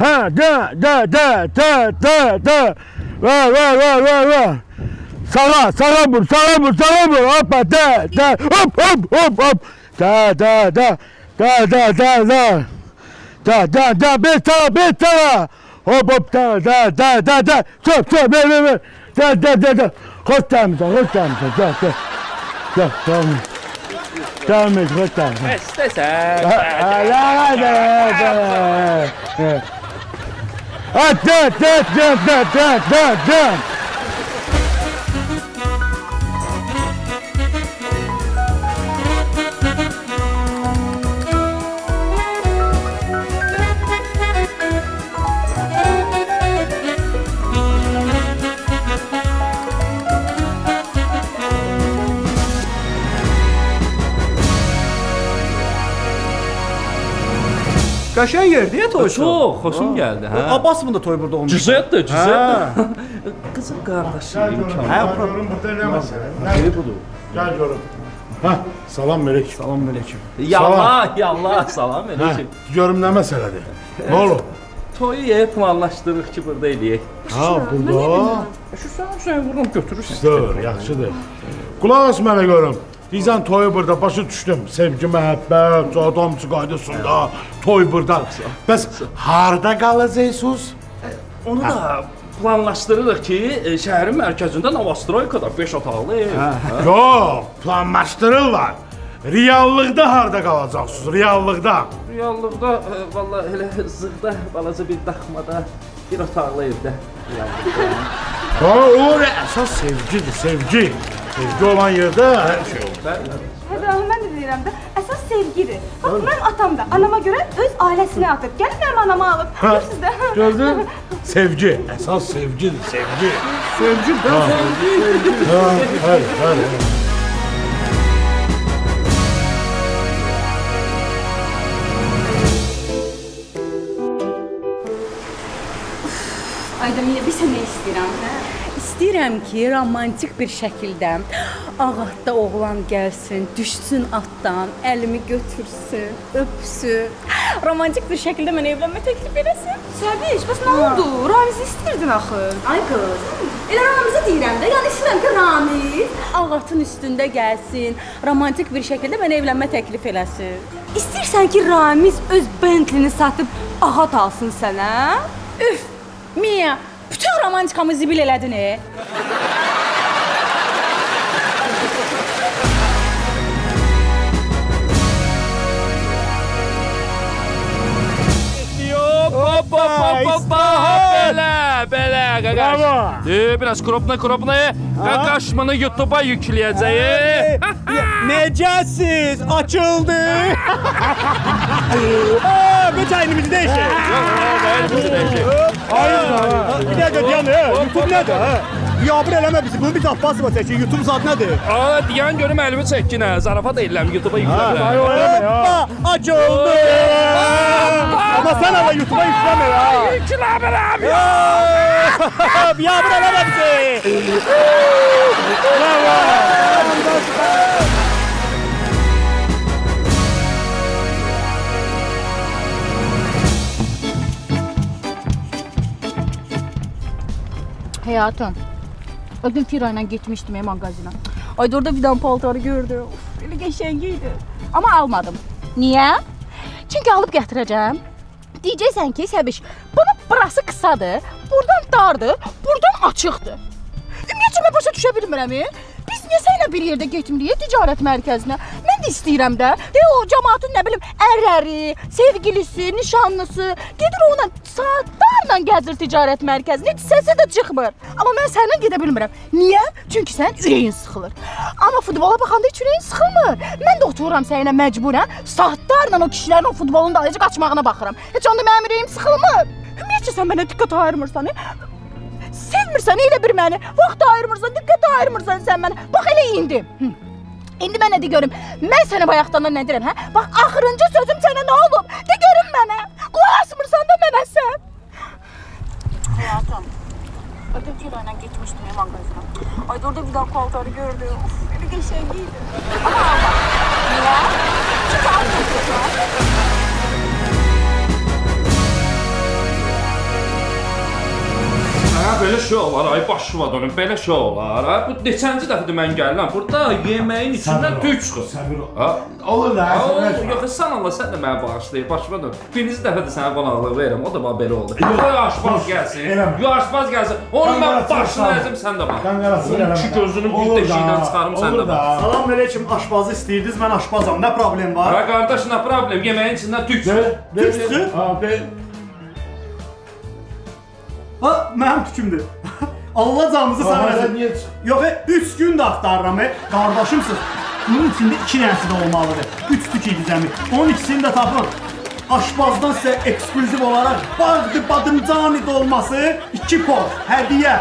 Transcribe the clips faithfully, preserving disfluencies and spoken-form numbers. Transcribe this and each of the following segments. Ha, da, da, da, da, da, da. Va, va, va, va, va. Sağa, sağa vur, sağa vur, sağa vur. Hoppa, da, da, hop, hop, hop, hop. Da, da, da, da, da, da, da. Da, da, da, bir tara, bir tara. Hop, hop, da, da, da, da, da. Çöp, çöp, ver, ver, ver. Da, da, da, da. Hoş gelmişsin, hoş gelmişsin. Da, da. Da, da. Tamam, hoş gelmişsin. İstesen. Ala, da, da. At, at, at, at, at, at, at, at. Kaşan yerdi ya toy. Çok hoşum geldi. Ha. Abbas mı da toy burada olmuş? Cüzet de, cüzet de. Kızım kardeşim. Ha, görün burada ne var? Ne budur? Gel görün. Ha, salam mələk. Salam mələk. Yallah, yallah, salam mələk. Görüm nə məsələdir? Nə olub? Toyu yer planlaşdırırıq ki, burada eləyək. Ha, burada. Şu sən sən buradan götürürsən. Dur, yaxşıdır. Qulaq as mənə görüm. Dizən toyu burada, başa düşdüm. Sevgi, məhəbbət, adamcı qaydasında, toy burada. Bəs harada qalacaqsınız? Onu da planlaşdırırıq ki, şəhərin mərkəzində Novostroykada beş otaqlı ev. Yox, planlaşdırırlar. Reallıqda harada qalacaqsınız, reallıqda? Reallıqda, valla elə zıqda, balaca bir daxmada, bir otaqlı evdə. O, əsas sevgidir, sevgi. Sevgi olan yerdə hər şey olur. Hədə alın, mən də deyirəm də, əsas sevgidir. Bax, mənim atam da anama görə öz ailəsinə atıb. Gəlin, mənim anama alıb. Görürsünüz də. Gördün? Sevgi. Əsas sevgidir, sevgi. Sevgi, də sevgi. Həl, həl, həl. Aydın, bir sənə istəyirəm, hə? İstəyirəm ki, romantik bir şəkildə ağatda oğlan gəlsin, düşsün atdan, əlimi götürsün, öpsün. Romantik bir şəkildə mənə evlənmə təklif eləsin. Səbiş, bəs nə oldu? Ramiz'i istəyirdin axı. Ay qız, elə Ramiz'i deyirəm də, yəni istəyirəm ki, Ramiz ağatın üstündə gəlsin, romantik bir şəkildə mənə evlənmə təklif eləsin. İstəyirsən ki, Ramiz öz Bentley'ini satıb ağat alsın sənə? Üf! Mia, bütün romantikamı zibil elədin, e? Hop, hop, hop, hop, hop, belə, belə, qaqaş. Biraz kropna-kropna, qaqaşmanı YouTube'a yükləyəcək. Necəsiz, açıldı. Beç aynımızı dəyişək. Yox, yox, aynımızı dəyişək. Aynı, bir dəqiqə deyən, YouTube nədir? Yabır eləmə bizi, bunu bir zat basma çəkin, YouTube zat nədir? Deyən görüm, əlimi çəkin, zarafat eləm, YouTube'a yükləmə. Hoppa, açıldı. Amma sən hələ YouTube'a yükləmə ya. Yükləmirəm ya. Yabır eləmə bizi. Bravo. Həyatım, o gün Firayla geçmişdim ya mağazına. Ayda orada bir tane paltarı gördüm. Öyle geçengiydi. Ama almadım. Niye? Çünkü alıp getireceğim. Diyeceksin ki, Səbiş, bana burası kısadır, buradan dardır, buradan açıqdır. Ümumiyyətcə, mən başa düşə bilmirəm. Biz niyə sənlə bir yerdə getmirik ticarət mərkəzinə? Mən də istəyirəm də. De o cəmatın, nə bilim, ərləri, sevgilisi, nişanlısı. Gedir onunla saatlarla gəzir ticarət mərkəzinə. Səsə də çıxmır. Amma mən sənlə gedə bilmirəm. Niyə? Çünki sənin ürəyin sıxılır. Amma futbola baxanda heç ürəyin sıxılmır. Mən də otururam sənlə məcburən. Saatlarla o kişilərin o futbolun da alıcı qaçmağına baxıram. Heç onda mənim ürəyim sıxılmır. Ümumiyyətcə, sən mənə diqqət ayırmırsan. Sevmirsən elə bir məni, vaxt ayırmırsan, diqqət ayırmırsan sən mənə. Bax, elə indi. İndi mənə de görüm, mən sənə bayaqdan da nə deyirəm, hə? Bax, axırıncı sözüm sənə nə olub? De görüm mənə, qulaq asmırsan da mənə sən. Həyatım, ötə Firayla geçmişdim ya mağazına. Ayda orada bir daha paltarı gördüm. Uf, elə qəşəngiydi. Aha, bax, niyə? Çünki almışlar. belə şey olar, ay başıma dönüm, belə şey olar. Ha? Bu neçənci dəfədir mən gəlirəm, burada yeməyin içindən tüy çıxır. Səbir ol. Olur da, səbir ol. Yox, sən Allah, sən də mənə bağışlayır, başıma dönüm. Birinci dəfə də sənə qonaqlıq verirəm, o da bana belə oldu. Yox, aşbaz gəlsin, aşbaz gəlsin, onun mən başını əzim, sən də bana. Onun iki gözünü büyük deşikdən çıxarım, sən də bana. Salam aleyküm, aşbazı istəyirdiniz, mən aşbazam, nə problem var? Ha, qardaş, nə problem, yeməyin içindən tüy çıxır. Tüy çıxır? Ha, mənim tükümdür. Allah canımızı sağlasın. Yox, üç gün də axtarıram. Qardaşımsınız. Bunun içində iki nəsi də olmalıdır. Üç tük edəcəm. Onun ikisini də tapın. Aşbazdan sizə eksklüziv olaraq Bağdı Badımcani dolması iki port. Hədiyə.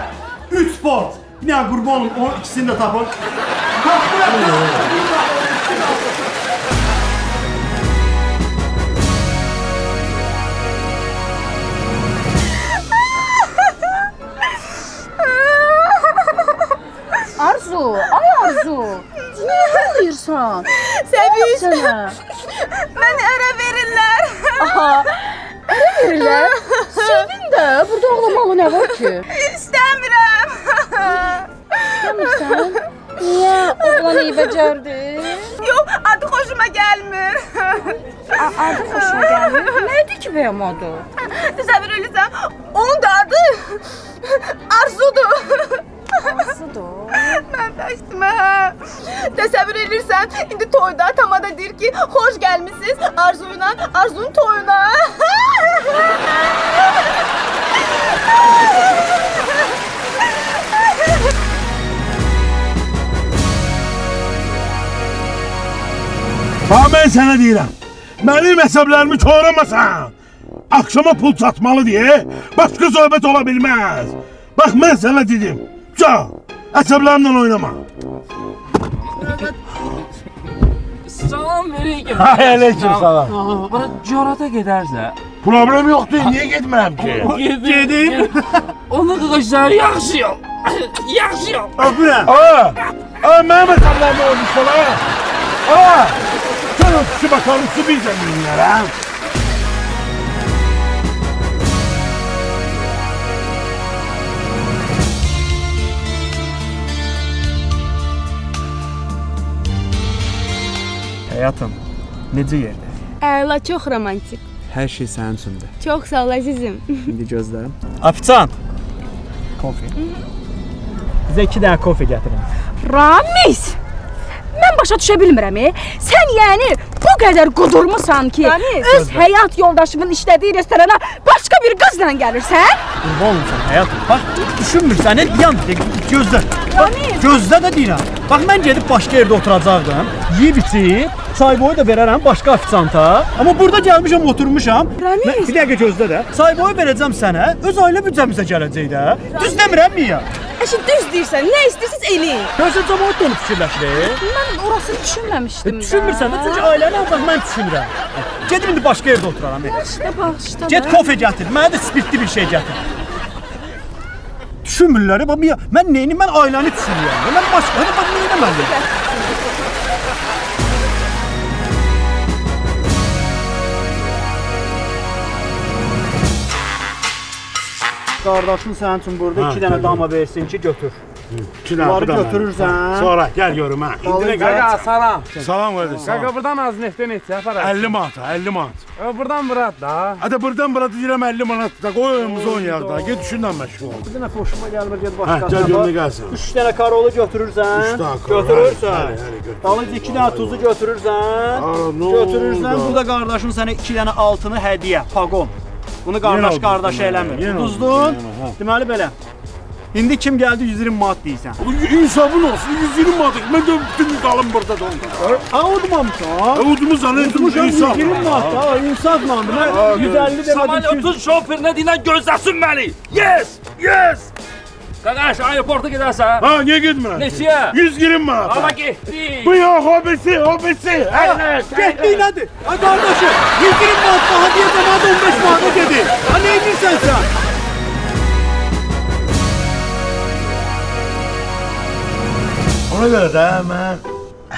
Üç port. Bir dənə qurban olun. Onun ikisini də tapın. Arzu, ay Arzu, niyə ağlayırsan? Səbir, mən ərə verirlər. Aha, ərə verirlər? Sevin də, burada ağlamalı nə var ki? İstəmirəm. İstəmirsən? Niyə? Oğlan iyi becərdin? Yox, adı xoşuma gəlmir. Adı xoşuma gəlmir? Nədir ki bəyəm adı? Təsəvvür eləsəm, onun da adı Arzudur. Arzudur. Mən bəşdim, hə. Təsəvvür edirsən, indi toyda atama da deyir ki, xoş gəlmişsiniz Arzuyla, Arzunun toyuna. Bax, mən sənə deyirəm, mənim əsəblərimi koramasan, axşama pul çatmalı deyə, başqa söhbət ola bilməz. Bax, mən sənə dedim, çox. Əsəblərimdən oynama. Salam verin. Aleyküm salam. Bana corata gedərsə. Problem yoxdur, niyə getmirəm ki? Gedim. Ona qıqaçları yaxşıyam. Yaxşıyam. Öpürəm. Mənim əsəblərimdən oynayırsan. Sən ötüşü bakalım, su biləcəm bilməyərəm. Həyatım, necə yerdə? Əla, çox romantik. Hər şey sənin üçündür. Çox sağ ol, əzizim. İndi gözlərim. Afiçan! Kofi. Bizə iki dənə kofi gətirin. Ramiz! Mən başa düşə bilmirəm, sən yəni bu qədər qudurmusan ki, öz həyat yoldaşımın işlədiyi restorana başqa bir qızla gəlirsən? Qurban olmuşam, həyatım. Bax, düşünmürsən, yan gözlə. Gözlə də deyirəm. Bax, mən gedib başqa yerdə oturacaqdım. Yiyib içib, çay boyu da verərəm başqa afiçanta. Amma burada gəlmişəm, oturmuşam. Ramiz! Bir dəqiqə gözlə də. Çay boyu verəcəm sənə, öz ailə büdcəmizə gələcək də. Düz demirəm miyə? Əşi, düz deyirsən, nə istəyirsiniz eləyim. Gözlə cəmaat da onu fikirləşir. Mən orasını düşünməmişdim də. Düşünmürsən də, çünki ailəni ancaq mən düşünürəm. Gedib indi başqa yerdə oturaram. Bağışda, bağışda. Get kofe gətir, mənə də spirtli bir şey gətir. Düşünmürlər, mən neyini, mən ailəni düşünürəm. Mən başqa Qardaşın sənin üçün burada iki dənə dama versin ki, götür. Bunları götürürsən. Sonra gəl görüm, hə. Qaqa, salam. Salam, qardaş, salam. Qaqa, buradan az neftə neytsə, aparaq? əlli manata, əlli manat. Buradan burat da. Hədə, buradan buratı deyirəm əlli manat da, qoy önümüzü on yarda, get düşündən məşğul ol. Bir dənə xoşuma gəlmir, get başqasına. Hə, gəl görünə gəlsən. Üç dənə karolu götürürsən, götürürsən. Dalınca iki dənə tuzu götürürsən, götürürsən. Burada qardaşın sənə iki dənə altını hədiyə, pagon. Bunu qardaş-qardaşa eləmir. Tuzdun, deməli belə. İndi kim gəldi yüz iyirmi manat deyirsən. İnsabın olsun, yüz iyirmi manat. Mən də bütün qalım burada da oldu. Ha, udmamışam. Udmuşam, udmuşam, yüz iyirmi manat da, insafla. Saman otuz şoferinə deyilən gözləsin məni. Yes, yes. Qaqaş, aeroporta gedərsən. Ha, niyə gedmirəm? Neçiyə? yüz iyirmi manat. Ama getdik. Bu yox, hobisi, hobisi. Getdik nədir? Ha, qardaşım, yüz iyirmi manat daha deyir zaman da on beş manata gedir. Ha, nə edirsən sən? Ona görə də mən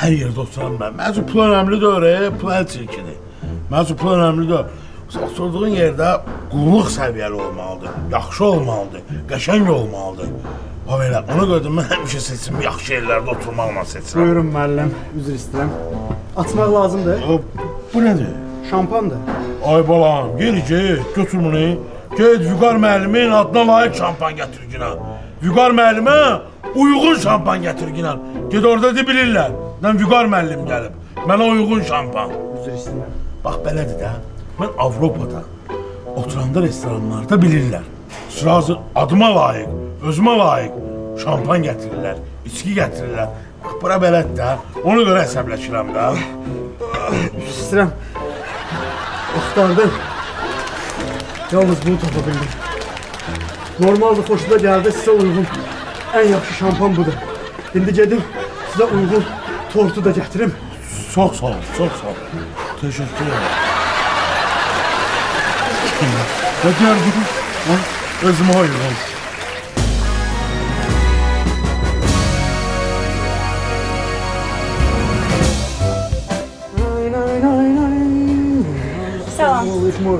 hər yerdə oturam mən. Məncə, pul önəmli də öyrək, pul əl çirkidir. Məncə, pul önəmli də öyrək. Sən sorduğun yerdə qulluq səviyyəli olmalıdır, yaxşı olmalıdır, qəşəng olmalıdır. Ha belə, ona görə də mən həmişə seçimi yaxşı yerlərdə oturmaqla seçirəm. Buyurun müəllim, üzr istəyirəm. Açmaq lazımdır. Bu nədir? Şampandır. Ay balam, geri get, götür bunu. Get Vüqar müəllimin adına layiq şampan gətir günə. Vüqar müəllimə uyğun şampan gətir günə. Get orada de bilirlər. Mən Vüqar müəllim gəlib. Mənə uyğun şampan. Üzr istəyirəm. Bax, belədir də. Mən Avropada oturanda restoranlarda bilirlər. Sırası adıma layiq, özümə layiq şampan gətirirlər, içki gətirirlər. Bax, bura belədir də. Ona görə əsəbləşirəm də. Üzr istəyirəm. Oxtardım. Yalnız bunu tapa bildim. Normalda xoşuna gəldi, sizə uyğun. Ən yaxşı şampan budur. İndi gedim, sizə uyğun tortu da gətirim. Çox sağ ol, çox sağ ol. Teşekkür ederim. Ne diyor bu? Özüme hayır olsun.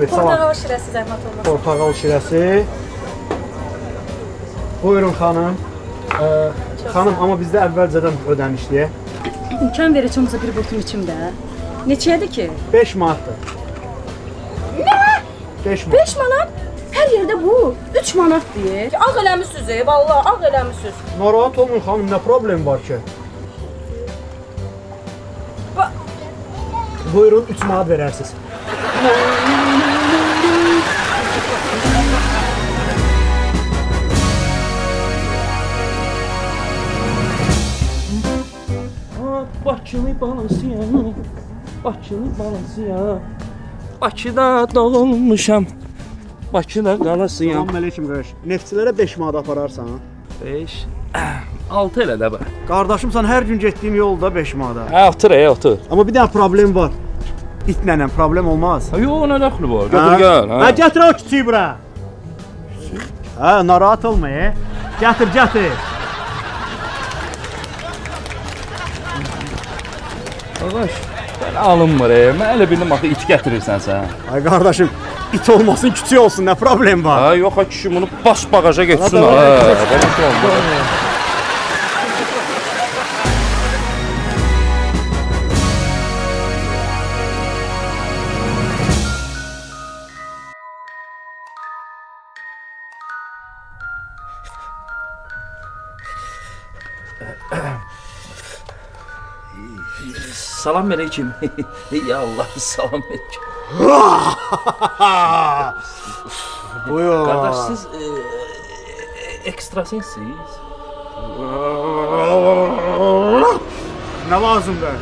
Salam. Portakal şirəsi zəhmət olmasın. Portakal şirəsi. Buyurun xanım. Xanım, ama bizdə əvvəlcədən ödənişliyə. İmkan verəcəm oza bir botun içimdə. Neçəyədir ki? beş manatdır. Nə? beş manat. beş manat? Hər yerdə bu. üç manat deyir. Ağ eləmişsiniz, vallahi ağ eləmişsiniz. Narahat olmayın xanım, nə problem var ki? Buyurun, üç manat verərsiniz. Bakılı balasıya, Bakılı balasıya, Bakıda doğulmuşam, Bakıda qalasıyam. Salamünaleyküm qardaş. Neftçilərə beş manat apararsan? beş? altı elə də bə. Qardaşım, sən hər gün getdiyim yolda beş manada. Hə, otur, hə, otur. Amma bir dənə problem var. İtmənəm, problem olmaz. Yox, nə dəxli var? Götür, gəl. Hə, gətir o küçüyü bura. Küçüyü? Hə, narahat olma, hə. Gətir, gətir. Qardaş, ben alınmır, mən elə bildim, axı it gətirirsən sən. Ay qardaşım, it olmasın, küçük olsun, nə problem var? Ha, yox, ha kişi, bunu baş bagaja geçsin. Ha, belə şey olmaz. Salam aleyküm. Ya Allah, salam aleyküm. Buyur. Kardeş, siz ekstrasensiniz. Nə lazımdır?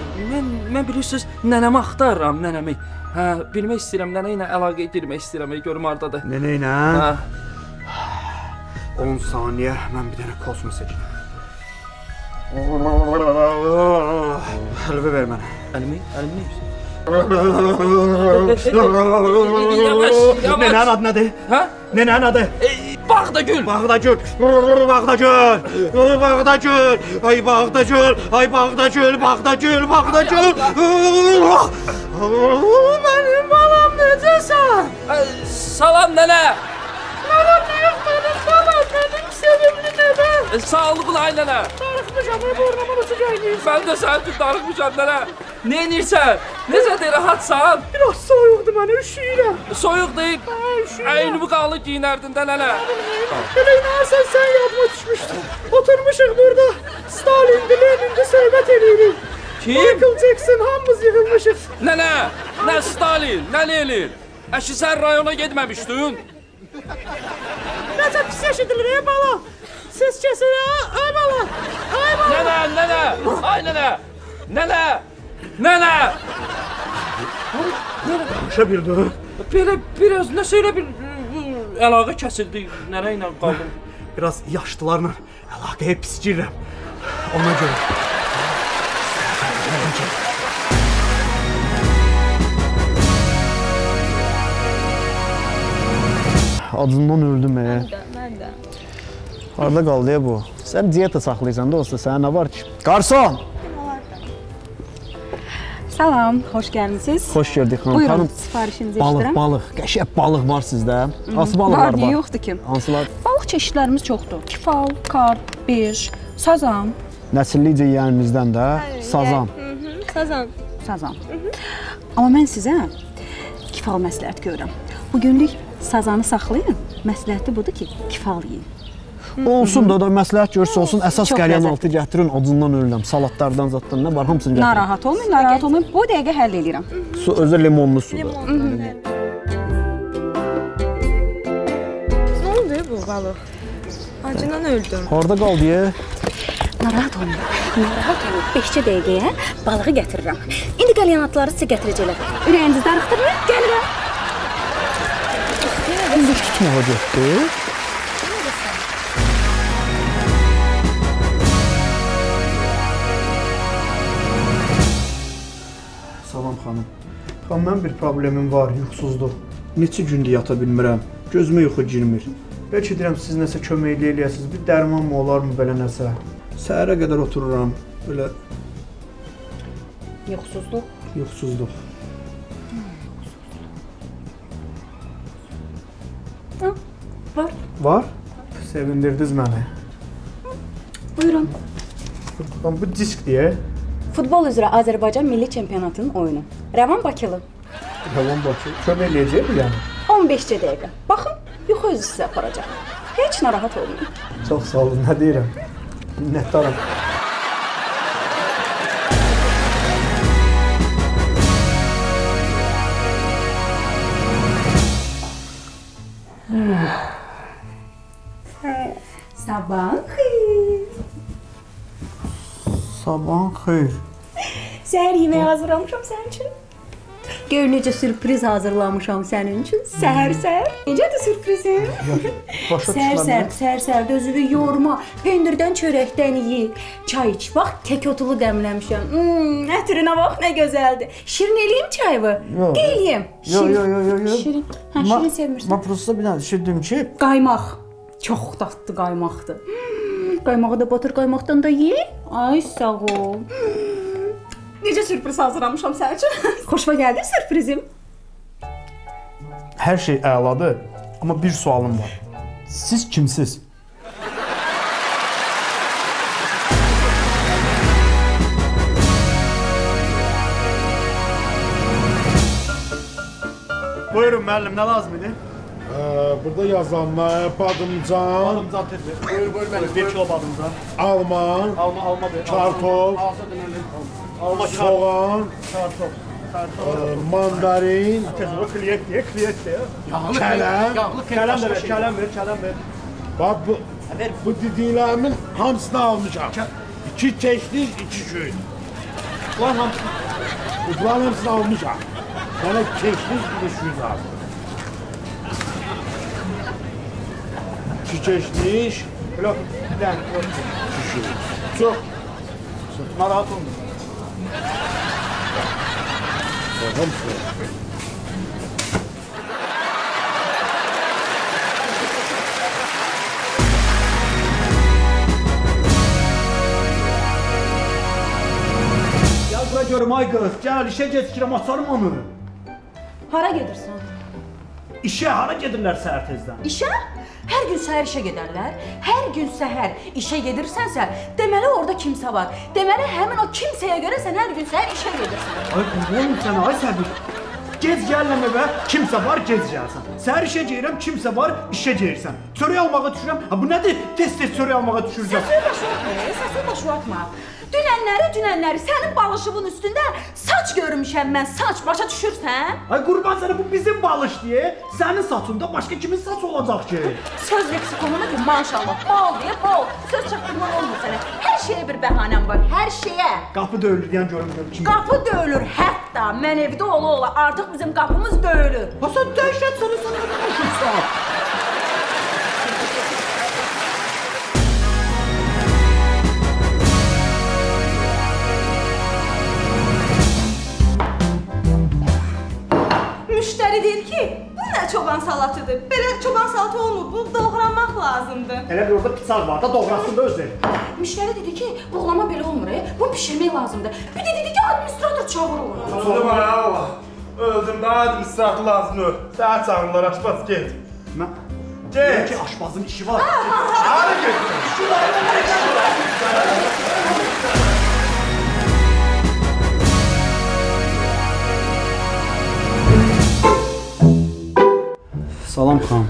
Mən bilirsiniz, nənəmi axtarıram, nənəmi. Bilmək istəyirəm, nənə ilə əlaqə girmək istəyirəm, görüm aradadır. Nənə ilə? on saniyə, mən bir dənə kosmos edim. Əlvi ver mənə. Əlmi? Əlmi? Nənənin adı nədir? Hə? Nənənin adı? Bağdagül! Bağdagül! Bağdagül! Bağdagül! Ay Bağdagül! Ay Bağdagül! Bağdagül! Bağdagül! Mənim balam necəsən? Salam nənə! Nənəm yox, mənim balam, mənim sevimli nənəm! Sağlıqla ay nənə! Mən də səni tüm darıqmışam, nənə. Nə inirsən? Necədir, rahatsan? Biraz soyuqdur mənə, üşüyürəm. Soyuq deyil, əynimi qallı giyinərdin də, nənə. Elə inərsən, sən yadma düşmüşdün. Oturmuşuq burada, Stalindi, Lenindi söhbət eləyirik. Kim? Michael Jackson, hamımız yığılmışıq. Nənə, nə Stalin, nə Lenin? Əşi, sən rayona gedməmişdün? Necə pis yaşıdılır, ey bala? Siz kesin, ay bala, ay bala! Nənə, nənə, ay nənə, nənə, nənə! Başa bildim. Belə biraz, nəsə elə bir əlaqə kəsildi, nənə ilə qaldım. Biraz yaşlılarla əlaqəyə pis girirəm, ona görə. Adından öldüm, ey. Mən də, mən də. Harada qaldı ya bu? Sən diyeta saxlayırsan da olsa, sənə nə var ki? Qarson! Salam, hoş geldiniz. Hoş gördük hanım. Buyurun, siparişinizi iştirəm. Balıq, balıq, qəşəng balıq var sizdə. Hansı balıqlar var? Var, yoxdur ki. Hansılar? Balıq çeşidlərimiz çoxdur. Kifal, karp, birj, sazan. Nəsillicə yeyənimizdən də sazan. Sazan. Sazan. Amma mən sizə kifal məsləhət görürəm. Bugünlük sazanı saxlayın. Məsləhəti budur ki, kifal yiyin. Olsun da da məsləhət görsə olsun, əsas qəlyan altı gətirin, odundan ölürəm, salatlardan, zatdan nə var, hamısını gətirin. Narahat olmayın, narahat olmayın, bu dəqiqə həll edirəm. Su, özü limonlu sudur. Nə oldu bu balıq? Acından öldüm. Harada qaldı ya? Narahat olmayın, narahat olmayın, beşcə dəqiqəyə balığı gətirirəm. İndi qəlyan altları sizə gətirəcəklər. Ürəyinizi darıxdırmayın, gəlirəm. İndi tutmağa getdik. Salam xanım. Xanım, mən bir problemim var, yuxusuzdur. Neçə gündür yata bilmirəm, gözümə yuxu girmir. Bəlkə deyirəm, siz nəsə kömək eləyəsiniz, bir dərmanmı olarmı belə nəsə? Səhərə qədər otururam, belə... Yuxusuzluq? Yuxusuzluq. Var. Var? Sevindirdiniz məni. Buyurun. Bu disk deyə. Futbol üzrə Azərbaycan Milli Çempionatının oyunu. Rəvan Bakılı. Rəvan Bakılı. Kömək eləyəcək mi yəni? on beşcə dəqiqə. Baxın, yuxu özü sizə aparacaq. Heç narahat olmayın. Çox sağ olun, nə deyirəm? Minnətdaram. Sabahın xeyir. Sabahın xeyir. Səhər yeməyi hazırlamışam sənin üçün. Gör, necə sürpriz hazırlamışam sənin üçün. Səhər-səhər. Necədir sürprizim? Səhər-səhər, özünü yorma, pendirdən, çörəkdən yiyik. Çay iç, bax, kək otulu dəmləmişəm. Ətrinə bax, nə gözəldir. Şirin eləyim çayı? Qeyliyim. Yox, yox, yox. Şirin. Hə, şirin sevmirsən. Ma prosta bir nə düşündüm ki... Qaymaq. Çox tatlı qaymaqdır. Qaymağı da batır, qaymaqdan da ye. Ay, sağ ol. Necə sürpriz hazırlamışam sənə üçün? Xoşuma gəldi sürprizim. Hər şey əladır, amma bir sualım var. Siz kimsiz? Buyurun müəllim, nə lazım idi? Burada yazanlar, badımcan, badımcan tezir, buyur, buyur mənim, bir kilo badımcan, alma, kartof, soğan, mandarin, tezir, bu kliyet deyə, kliyet deyə, kələm, kələm ver, kələm ver, kələm ver. Bax, bu dediklərimin hamısını almışam, iki çeşdiz, iki gün. Bunlar hamısını almışam, mənə çeşdiz, iki gün almışam. Çiçeşmiş. Blok. Blok. Çiçeş. Çok. Narahat olma. Tamam. Gel bura görüm ay qız. Gel işe geç kirem atarım onu. Hara gedirsin? İşe hara gedirlər səhər tezdən? İşe? Hər gün səhər işə gedərlər, hər gün səhər işə gedirsənsə, deməli orada kimsə var. Deməli həmin o kimsəyə görə sən hər gün səhər işə gedirsən. Ay qurbanım sənə, ay səbir. Gec gəlməm evə, kimsə var, gec gəlsən. Səhər işə gedirəm, kimsə var, işə gedirsən. Çörək almağa düşürəm, bu nədir? Tez-tez çörək almağa düşürəcəm. Səsini başa atma, səsini başa atma. Dünənləri, dünənləri, sənin balışımın üstündə saç görmüşəm mən, saç, başa düşürsən? Ay qurban sənə, bu bizim balış deyə, sənin saçında başqa kimin saç olacaq ki? Söz leksikonuna ki, maşallah, bal deyə bal, söz çaktırman olmur sənə, hər şeyə bir bəhanəm var, hər şeyə. Qapı döyülür deyən görmürəm kimi? Qapı döyülür, hətta mən evdə ola ola, artıq bizim qapımız döyülür. Ha, sən döyüşət sənə, sənə döyüşürsən. Müştəri deyir ki, bu nə çoban salatıdır, belə çoban salatı onu bu doğramaq lazımdır. Elə bir orada piçal var da doğrasın da özü. Müşteri dedi ki, doğrama belə olmur, bunu pişirmək lazımdır. Bir de dedi ki, administrator çağırılır. Öldüm ha, öldüm daha administrator lazımdır. Daha çağırırlar, aşbaz get. Mən? Get. Ki aşbazın işi var. Hadi get. İşi var. Salam xanım.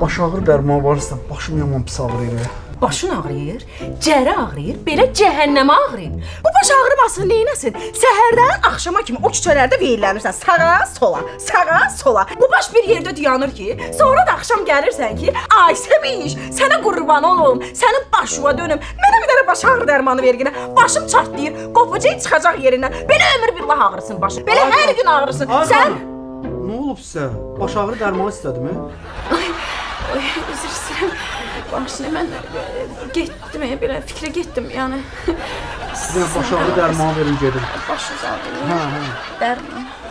Baş ağrı dərmanı varsa başım yaman pis ağrıyır. Başın ağrıyır, cərə ağrıyir, belə cəhənnəmə ağrıyır. Bu baş ağrımasını neynəsin? Səhərdən axşama kimi o küçələrdə veyillənirsən, sağa sola, sağa sola. Bu baş bir yerdə dayanır ki, sonra da axşam gəlirsən ki, ay səbiş, sənə qurban olum, sənin başına dönüm, mənə bir dənə baş ağrı dərmanı verginə, başım çartlayır, qopucaq çıxacaq yerindən. Belə ömür billah ağrısın başın, belə hər gün ağrısın. Sən... Nə olub sizə? Baş ağrı dərmanı istədi mi? Ay, ay, üzr istəyirəm. Başını mən getdim, belə fikrə getdim, yəni. Sizə baş ağrı dərmanı verin, gedin. Başınız ağrı. Hə, hə. Dərman.